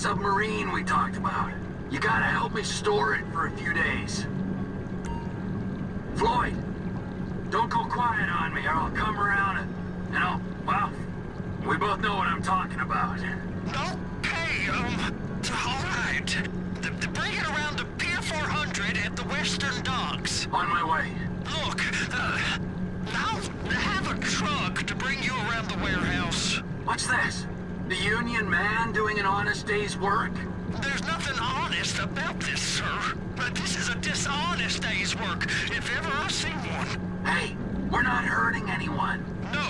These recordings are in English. submarine we talked about. You gotta help me store it for a few days. Floyd, don't go quiet on me or I'll come around and I'll, well, we both know what I'm talking about. Okay, all right. Bring it around to Pier 400 at the Western Docks. On my way. Look, I'll have a truck to bring you around the warehouse. What's this? The union man doing an honest day's work? There's nothing honest about this, sir. But this is a dishonest day's work, if ever I've seen one. Hey, we're not hurting anyone. No,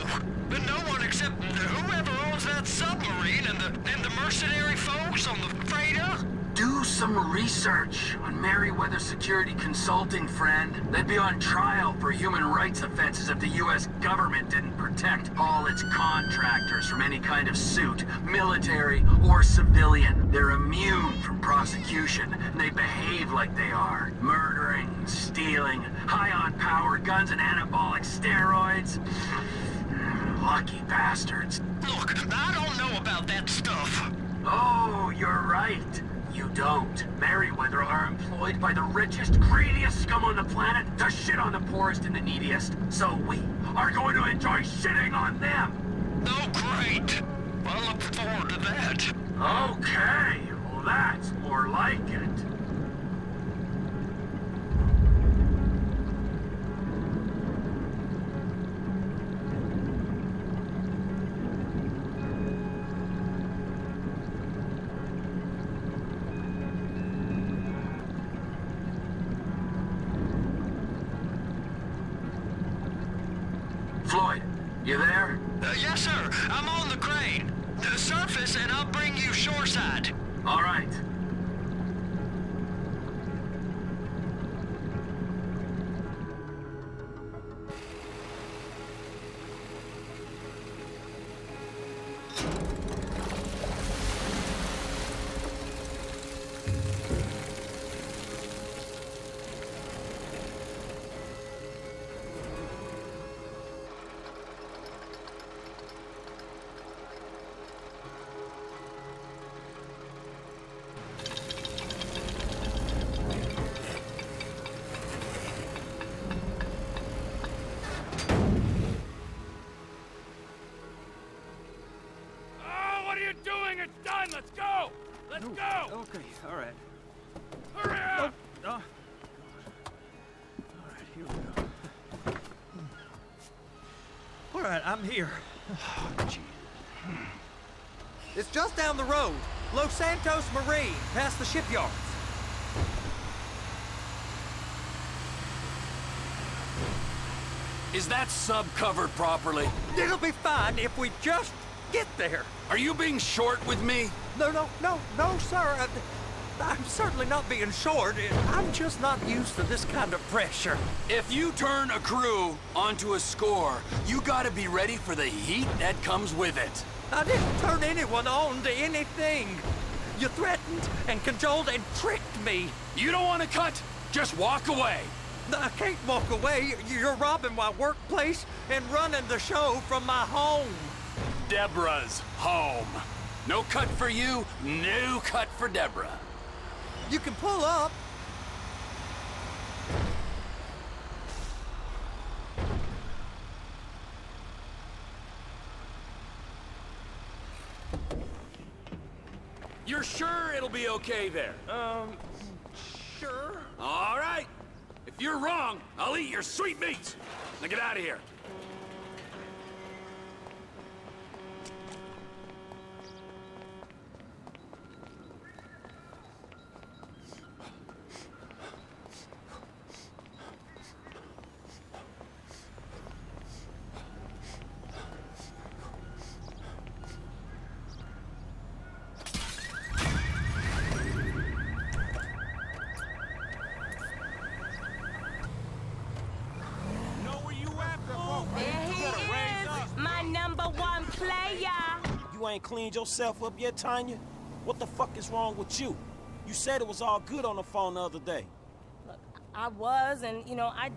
no one except whoever owns that submarine and the mercenary folks on the freighter. Do some research on Merryweather Security Consulting, friend. They'd be on trial for human rights offenses if the U.S. government didn't protect all its contractors from any kind of suit, military or civilian. They're immune from prosecution, and they behave like they are. Murdering, stealing, high on power guns and anabolic steroids. Lucky bastards. Look, I don't know about that stuff. Oh, you're right. You don't. Merryweather are employed by the richest, greediest scum on the planet to shit on the poorest and the neediest. So we are going to enjoy shitting on them. Oh, great. I look forward to that. Okay. Well, that's more like it. Floyd, you there? Yes, sir. I'm on the crane. Surface and I'll bring you shoreside. All right. Let's go! Let's go! Okay, all right. Hurry up! Oh, all right, here we go. All right, I'm here. Oh, gee. It's just down the road. Los Santos Marine, past the shipyards. Is that sub covered properly? It'll be fine if we just get there. Are you being short with me? No, sir. I'm certainly not being short. I'm just not used to this kind of pressure. If you turn a crew onto a score, you gotta be ready for the heat that comes with it. I didn't turn anyone on to anything. You threatened and cajoled and tricked me. You don't want to cut? Just walk away. I can't walk away. You're robbing my workplace and running the show from my home. Deborah's home. No cut for you, no cut for Deborah. You can pull up. You're sure it'll be okay there? Sure. All right. If you're wrong, I'll eat your sweet meats. Now get out of here. Ain't cleaned yourself up yet, Tanya? What the fuck is wrong with you? You said it was all good on the phone the other day. Look, I was, and you know, I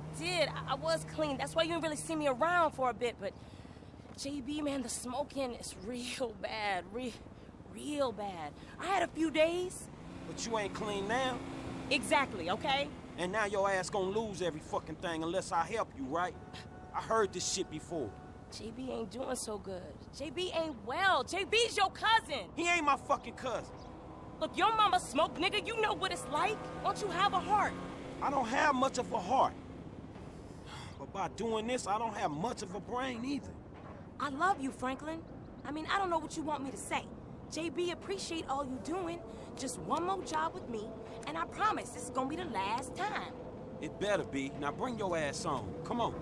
was clean. That's why you didn't really see me around for a bit, but JB, man, the smoking is real bad, real bad. I had a few days. But you ain't clean now. Exactly, okay? And now your ass gonna lose every fucking thing unless I help you, right? I heard this shit before. JB ain't doing so good. JB ain't well. JB's your cousin. He ain't my fucking cousin. Look, your mama smoked, nigga. You know what it's like. Don't you have a heart? I don't have much of a heart. But by doing this, I don't have much of a brain either. I love you, Franklin. I mean, I don't know what you want me to say. JB, appreciate all you doing. Just one more job with me, and I promise this is gonna be the last time. It better be. Now bring your ass on. Come on.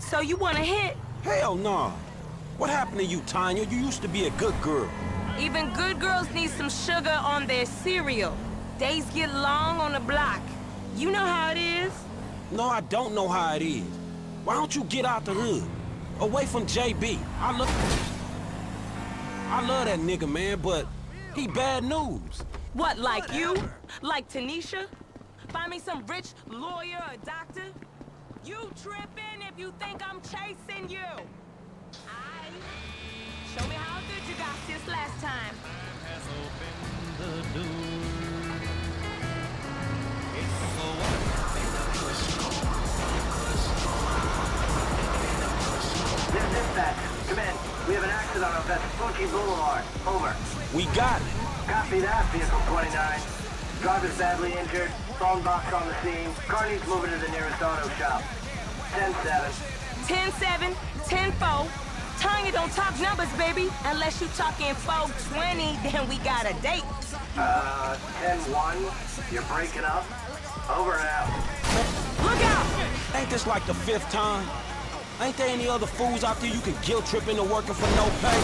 So you wanna hit? Hell no. What happened to you, Tanya? You used to be a good girl. Even good girls need some sugar on their cereal. Days get long on the block. You know how it is? No, I don't know how it is. Why don't you get out the hood? Away from JB. I love that nigga, man, but he bad news. What, like whatever. You? Like Tanisha? Find me some rich lawyer or doctor? You tripping if you think I'm chasing you. Show me how good you got this last time. Time has opened the door. It's so wonderful. This dispatch, come in. We have an accident on Vespucci Boulevard. Over. We got it. Copy that, vehicle 29. Driver badly injured. Phone box on the scene. Car needs moving to the nearest auto shop. 10-7. 10-7. 10-4. Tanya don't talk numbers, baby. Unless you talking 420, then we got a date. 10-1. You're breaking up. Over and out. Look out! Ain't this like the 5th time? Ain't there any other fools out there you can guilt trip into working for no pay?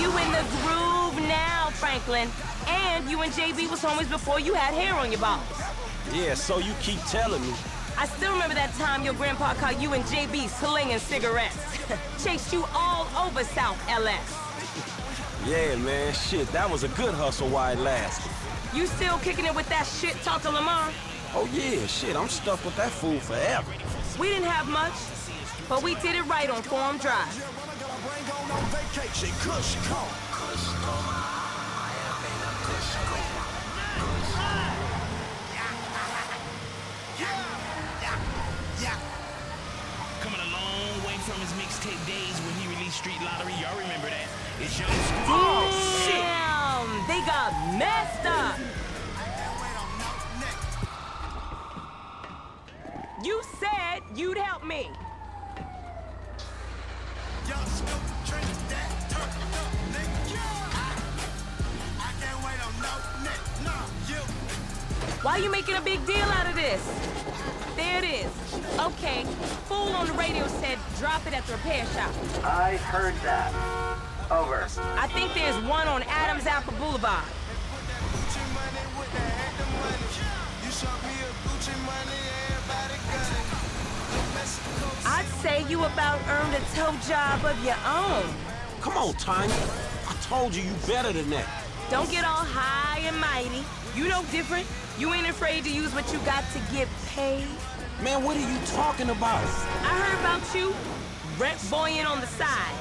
You in the groove now, Franklin. And you and JB was homies before you had hair on your balls. Yeah, so you keep telling me. I still remember that time your grandpa caught you and JB slinging cigarettes. Chased you all over South LS. Yeah, man, shit, that was a good hustle while it lasted. You still kicking it with that shit talk to Lamar? Oh, yeah, shit, I'm stuck with that fool forever. We didn't have much, but we did it right on Forum Drive. From his mixtape days when he released Street Lottery, y'all remember that? It's your school. Oh, shit! Damn, they got messed up. You said you'd help me. Why you making a big deal out of this? There it is. Okay, fool on the radio said drop it at the repair shop. I heard that. Over. I think there's one on Adams Alpha Boulevard. I'd say you about earned a toe job of your own. Come on, Tanya. I told you better than that. Don't get all high and mighty. You know different. You ain't afraid to use what you got to get paid. Man, what are you talking about? I heard about you rent-boying on the side,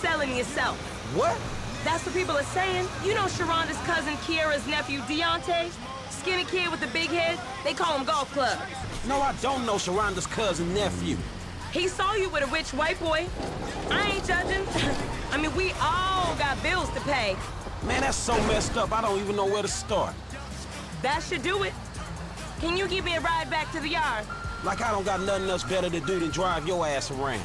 selling yourself. What? That's what people are saying. You know Sharonda's cousin, Kiara's nephew, Deontay? Skinny kid with the big head? They call him Golf Club. No, I don't know Sharonda's cousin, nephew. He saw you with a rich white boy. I ain't judging. I mean, we all got bills to pay. Man, that's so messed up, I don't even know where to start. That should do it. Can you give me a ride back to the yard? Like I don't got nothing else better to do than drive your ass around.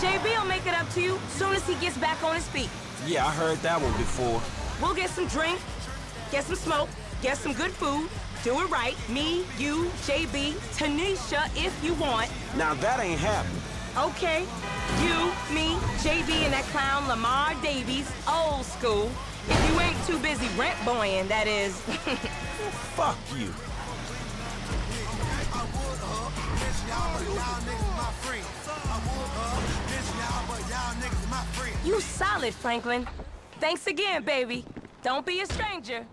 JB will make it up to you soon as he gets back on his feet. Yeah, I heard that one before. We'll get some drink, get some smoke, get some good food, do it right. Me, you, JB, Tanisha, if you want. Now that ain't happening. Okay. You, me, JB, and that clown Lamar Davies, old school. If you ain't too busy rent-boying, that is. Fuck you. You solid, Franklin. Thanks again, baby. Don't be a stranger.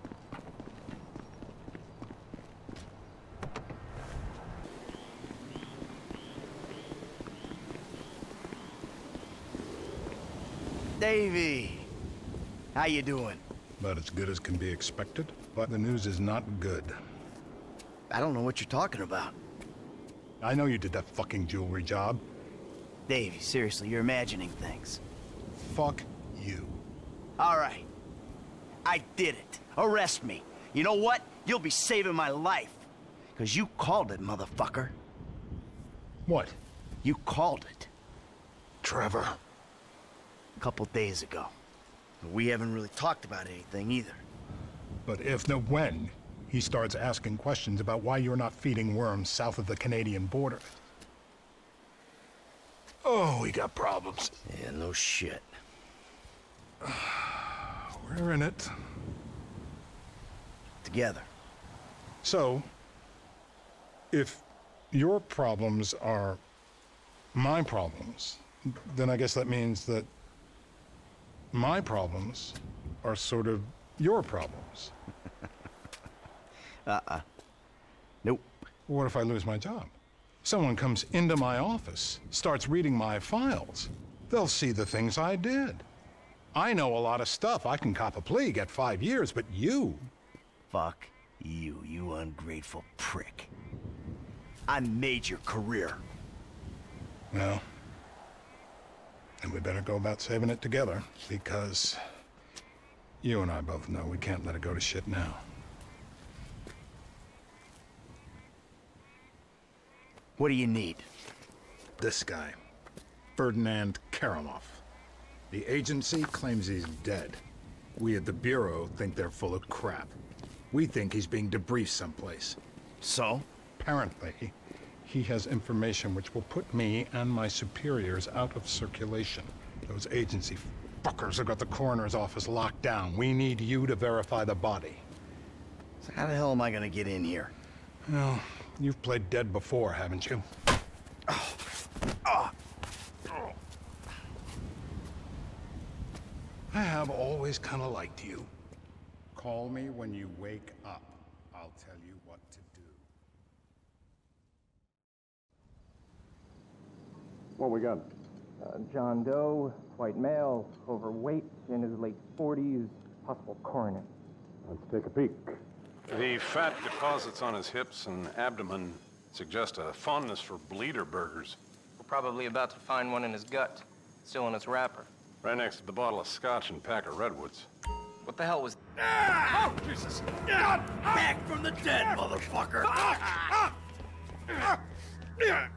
Davey, how you doing? About as good as can be expected, but the news is not good. I don't know what you're talking about. I know you did that fucking jewelry job. Davey, seriously, you're imagining things. Fuck you. All right. I did it. Arrest me. You know what? You'll be saving my life. Because you called it, motherfucker. What? You called it. Trevor. A couple days ago. We haven't really talked about anything either. But if the when he starts asking questions about why you're not feeding worms south of the Canadian border. Oh, we got problems. Yeah, no shit. We're in it. Together. So, if your problems are my problems, then I guess that means that my problems are sort of your problems. Nope. What if I lose my job? Someone comes into my office, starts reading my files. They'll see the things I did. I know a lot of stuff. I can cop a plea, get 5 years, but you... Fuck you, you ungrateful prick. I made your career. Well... and we better go about saving it together, because you and I both know we can't let it go to shit now. What do you need? This guy, Ferdinand Karamov. The agency claims he's dead. We at the Bureau think they're full of crap. We think he's being debriefed someplace. So? Apparently. He has information which will put me and my superiors out of circulation. Those agency fuckers have got the coroner's office locked down. We need you to verify the body. So how the hell am I gonna get in here? Well, you've played dead before, haven't you? Oh. Oh. Oh. I have always kind of liked you. Call me when you wake up. I'll tell you what to do. What we got? John Doe, white male, overweight, in his late 40s, possible coroner. Let's take a peek. The fat deposits on his hips and abdomen suggest a fondness for bleeder burgers. We're probably about to find one in his gut, still in its wrapper. Right next to the bottle of scotch and pack of redwoods. What the hell was... Ah! Oh, Jesus! Ah! Back from the dead, ah! Motherfucker! Ah! Ah! Ah!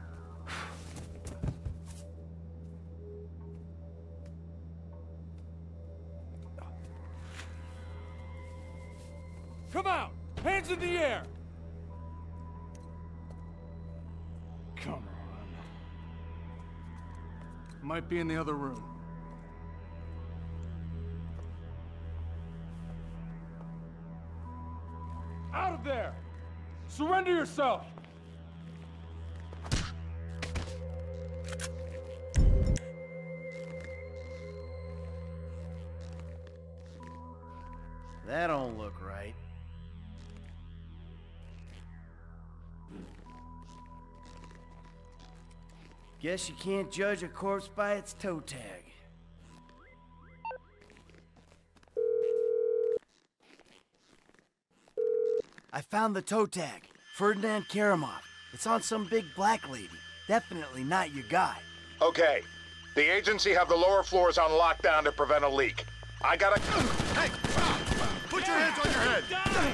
Come out! Hands in the air! Come on. Might be in the other room. Out of there! Surrender yourself! That don't look right. Guess you can't judge a corpse by its toe tag. I found the toe tag. Ferdinand Karamov. It's on some big black lady. Definitely not your guy. Okay. The agency have the lower floors on lockdown to prevent a leak. I gotta... Hey! Put your hands on your head! Die.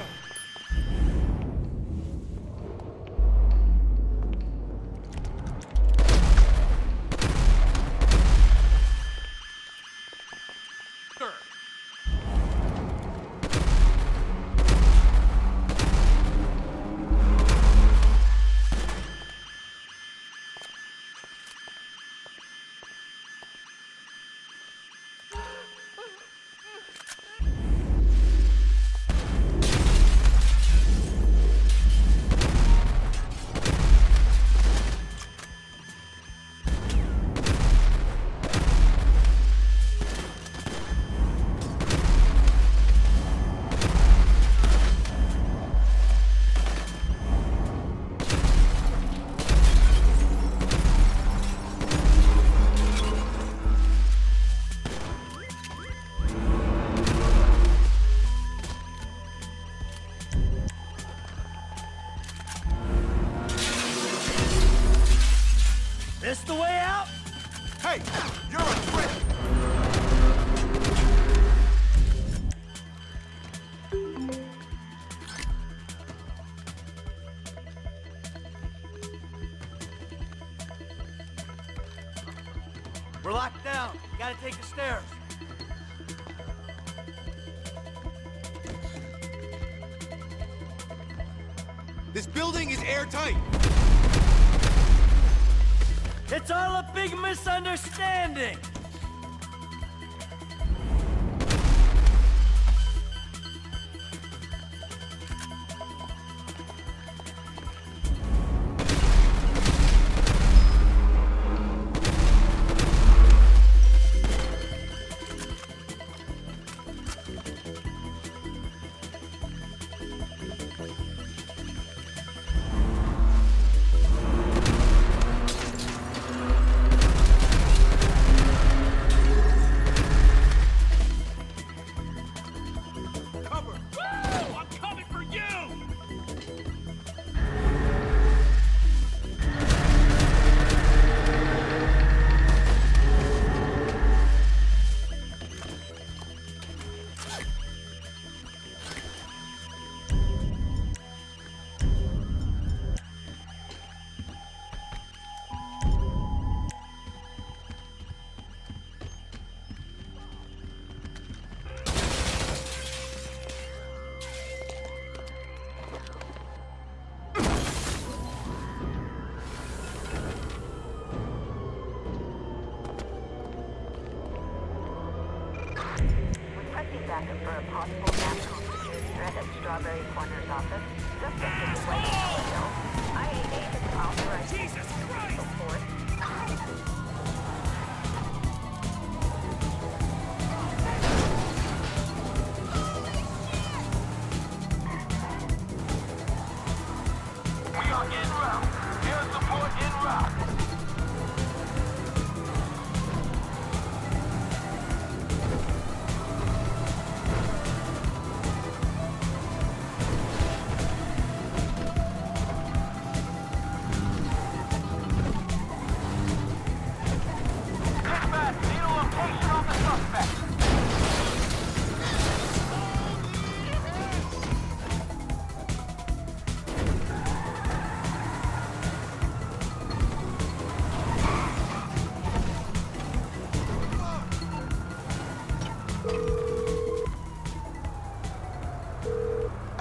You're a threat! We're locked down. Gotta take the stairs. This building is airtight. It's all a big misunderstanding.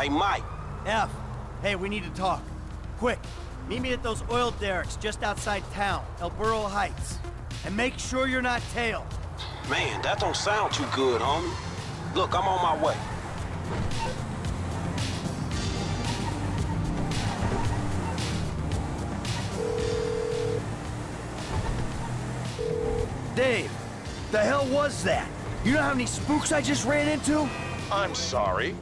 Hey, Mike. F. Hey, we need to talk. Quick. Meet me at those oil derricks just outside town, El Burro Heights. And make sure you're not tailed. Man, that don't sound too good, homie. Look, I'm on my way. Dave, the hell was that? You know how many spooks I just ran into? I'm sorry.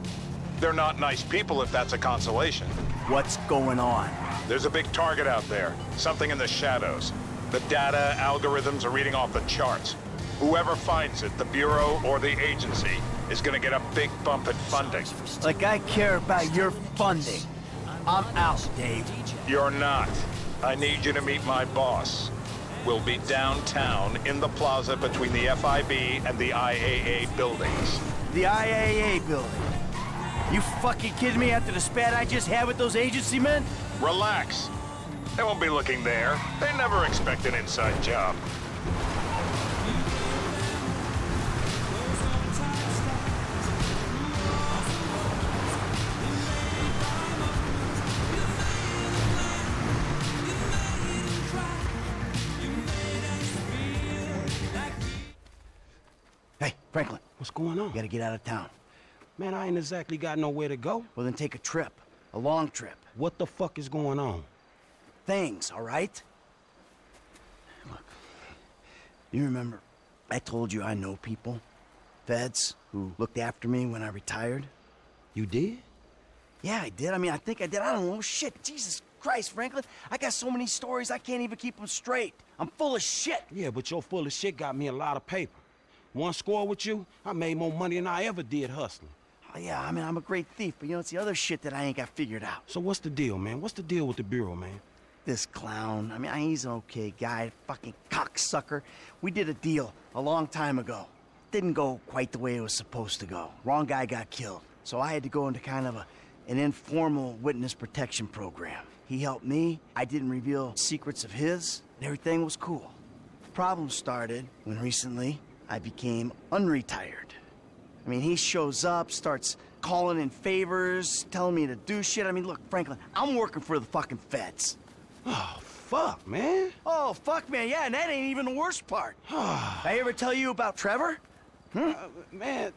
They're not nice people, if that's a consolation. What's going on? There's a big target out there. Something in the shadows. The data algorithms are reading off the charts. Whoever finds it, the Bureau or the agency, is gonna get a big bump in funding. Like I care about your funding. I'm out, Dave. You're not. I need you to meet my boss. We'll be downtown in the plaza between the FIB and the IAA buildings. The IAA building? You fucking kidding me after the spat I just had with those agency men? Relax. They won't be looking there. They never expect an inside job. Hey, Franklin. What's going on? You gotta get out of town. Man, I ain't exactly got nowhere to go. Well, then take a trip. A long trip. What the fuck is going on? Things, all right? Look, you remember I told you I know people? Feds who looked after me when I retired? You did? Yeah, I did. I mean, I think I did. I don't know. Shit, Jesus Christ, Franklin. I got so many stories, I can't even keep them straight. I'm full of shit. Yeah, but your full of shit got me a lot of paper. One score with you, I made more money than I ever did hustling. Oh, yeah, I mean, I'm a great thief, but, you know, it's the other shit that I ain't got figured out. So what's the deal, man? What's the deal with the Bureau, man? this clown. I mean, he's an okay guy, fucking cocksucker. We did a deal a long time ago. Didn't go quite the way it was supposed to go. Wrong guy got killed. So I had to go into kind of an informal witness protection program. He helped me. I didn't reveal secrets of his, and everything was cool. The problem started when recently I became unretired. I mean, he shows up, starts calling in favors, telling me to do shit. I mean, look, Franklin, I'm working for the fucking feds. Oh, fuck, man. Oh, fuck, man, yeah, and that ain't even the worst part. Did I ever tell you about Trevor? Hmm? Man,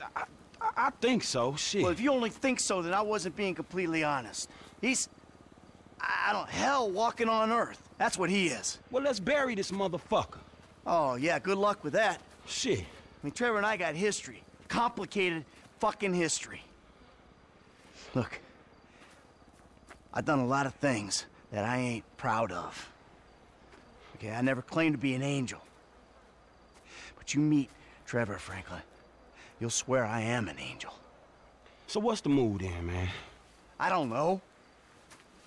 I think so, shit. Well, if you only think so, then I wasn't being completely honest. He's, hell walking on earth. That's what he is. Well, let's bury this motherfucker. Oh, yeah, good luck with that. Shit. I mean, Trevor and I got history. Complicated fucking history. Look, I've done a lot of things that I ain't proud of. Okay, I never claimed to be an angel. But you meet Trevor, Franklin, you'll swear I am an angel. So what's the mood in, man? I don't know.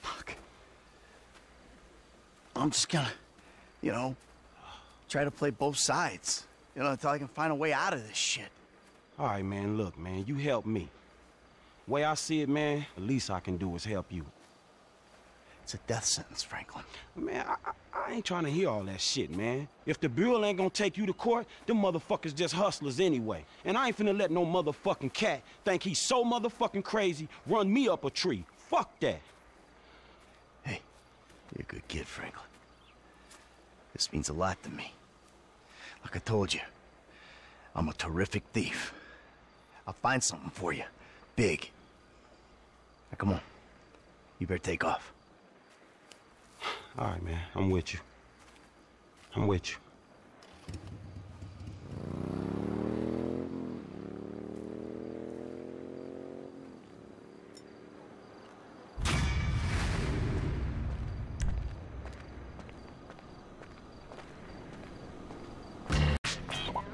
Fuck. I'm just gonna, you know, try to play both sides. You know, until I can find a way out of this shit. All right, man, look, man, you help me. Way I see it, man, the least I can do is help you. It's a death sentence, Franklin. Man, I ain't trying to hear all that shit, man. If the Bureau ain't gonna take you to court, them motherfuckers just hustlers anyway. And I ain't finna let no motherfucking cat think he's so motherfucking crazy run me up a tree. Fuck that. Hey, you're a good kid, Franklin. This means a lot to me. Like I told you, I'm a terrific thief. I'll find something for you. Big. Now, come on. You better take off. All right, man. I'm with you. I'm with you.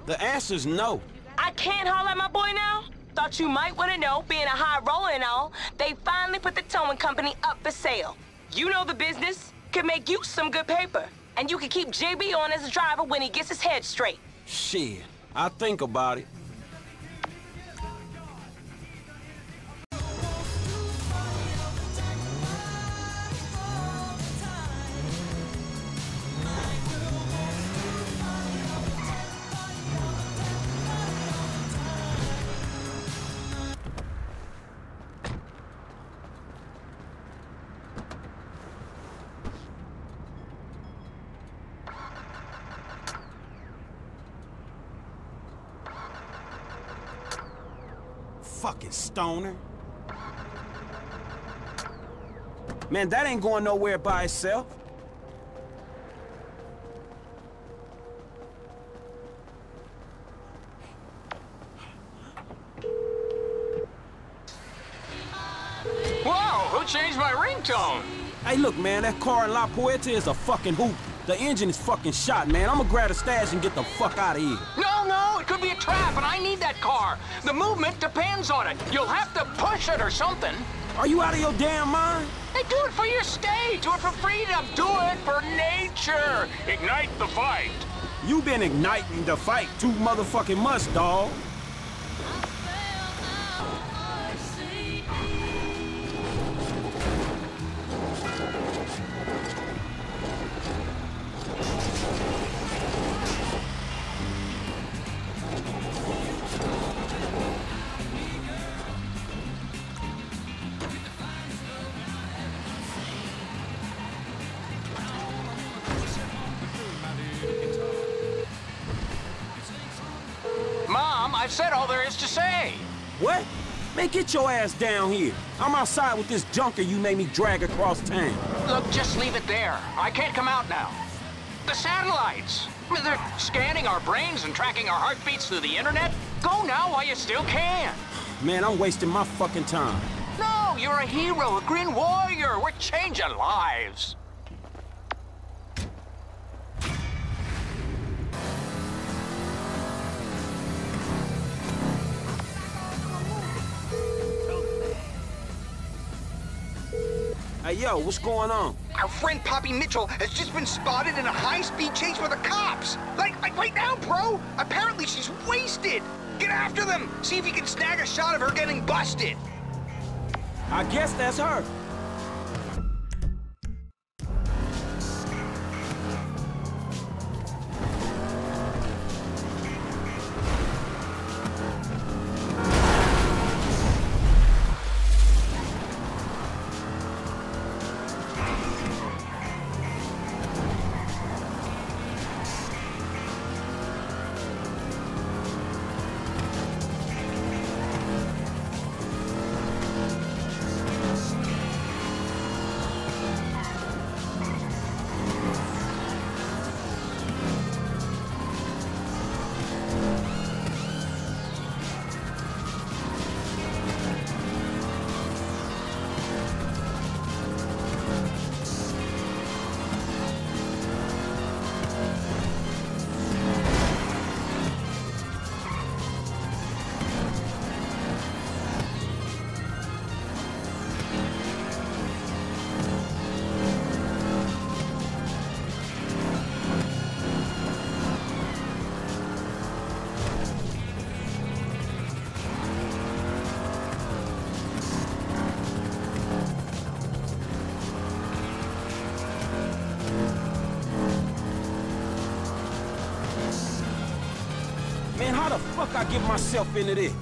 The answer's no. I can't holler at my boy now? Thought you might want to know, being a high roller and all, they finally put the towing company up for sale. You know the business. Could make you some good paper. And you can keep JB on as a driver when he gets his head straight. Shit, I think about it. Fucking stoner. Man, that ain't going nowhere by itself. Whoa, who changed my ringtone? Hey, look, man, that car in La Puerta is a fucking hoop. The engine is fucking shot, man. I'm gonna grab a stash and get the fuck out of here. No, it could be a trap, and I need that car. The movement depends on it. You'll have to push it or something. Are you out of your damn mind? Hey, do it for your state. Do it for freedom. Do it for nature. Ignite the fight. You've been igniting the fight too motherfucking much, dawg. I've said all there is to say. What? Man, get your ass down here. I'm outside with this junker you made me drag across town. Look, just leave it there. I can't come out now. The satellites. They're scanning our brains and tracking our heartbeats through the internet. Go now while you still can. Man, I'm wasting my fucking time. No, you're a hero, a green warrior. We're changing lives. Hey, yo, what's going on? Our friend Poppy Mitchell has just been spotted in a high-speed chase with the cops. Like right now, bro. Apparently she's wasted. Get after them. See if you can snag a shot of her getting busted. I guess that's her. How the fuck I get myself into this?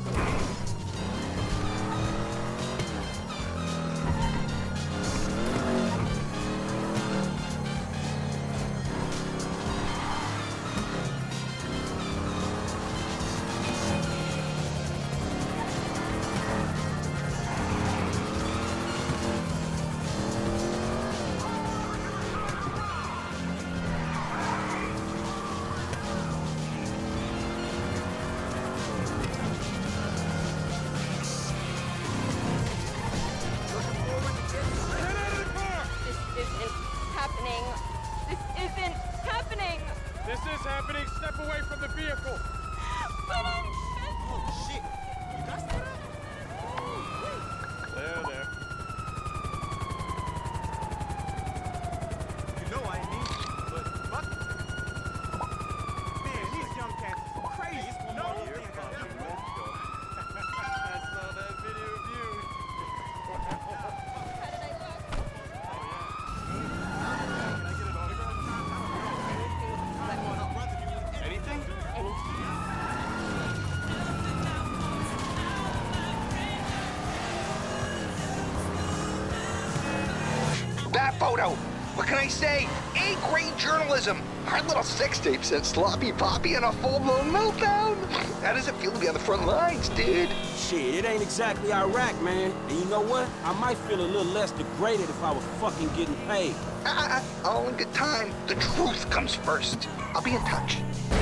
What can I say? A-grade journalism. Our little sex tape sent Sloppy Poppy in a full-blown meltdown. How does it feel to be on the front lines, dude? Shit, it ain't exactly Iraq, man. And you know what? I might feel a little less degraded if I was fucking getting paid. All in good time. The truth comes first. I'll be in touch.